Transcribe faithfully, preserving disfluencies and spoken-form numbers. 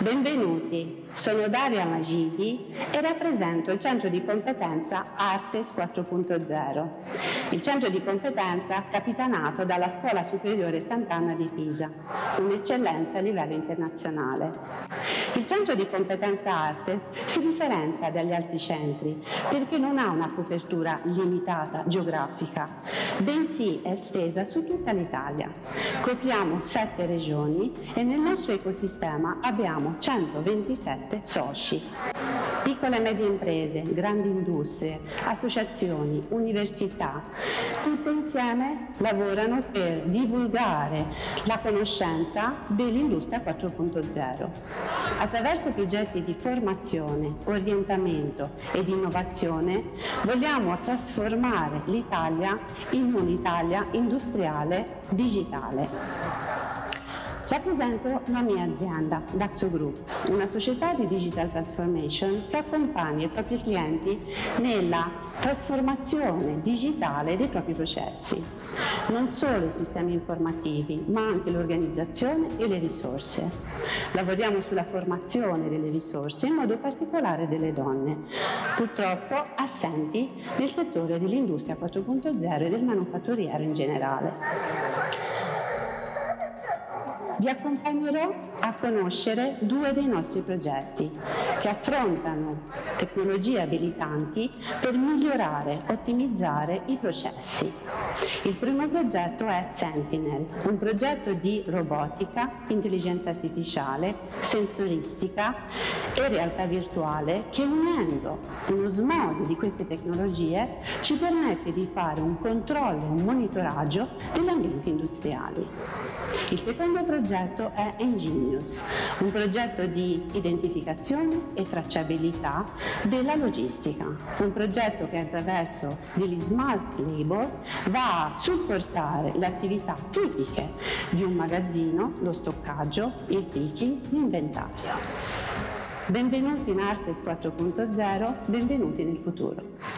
Benvenuti, sono Darya Majidi e rappresento il Centro di Competenza Artes quattro punto zero, il Centro di Competenza capitanato dalla Scuola Superiore Sant'Anna di Pisa, un'eccellenza a livello internazionale. Il Centro di Competenza Artes si differenzia dagli altri centri perché non ha una copertura limitata geografica, bensì è estesa su tutta l'Italia. Copriamo sette regioni e nel nostro ecosistema abbiamo centoventisette soci. Piccole e medie imprese, grandi industrie, associazioni, università, tutte insieme lavorano per divulgare la conoscenza dell'industria quattro punto zero. Attraverso progetti di formazione, orientamento ed innovazione vogliamo trasformare l'Italia in un'Italia industriale digitale. Rappresento la mia azienda, Daxo Group, una società di digital transformation che accompagna i propri clienti nella trasformazione digitale dei propri processi. Non solo i sistemi informativi, ma anche l'organizzazione e le risorse. Lavoriamo sulla formazione delle risorse, in modo particolare delle donne, purtroppo assenti nel settore dell'industria quattro punto zero e del manufatturiero in generale. Vi accompagnerò a conoscere due dei nostri progetti che affrontano tecnologie abilitanti per migliorare e ottimizzare i processi. Il primo progetto è Sentinel, un progetto di robotica, intelligenza artificiale, sensoristica e realtà virtuale che, unendo un'osmosi di queste tecnologie, ci permette di fare un controllo e un monitoraggio degli ambienti industriali. Il secondo progetto Il progetto è Ingenious, un progetto di identificazione e tracciabilità della logistica, un progetto che attraverso degli smart label va a supportare le attività tipiche di un magazzino, lo stoccaggio, il picking, l'inventario. Benvenuti in Artes quattro punto zero, benvenuti nel futuro.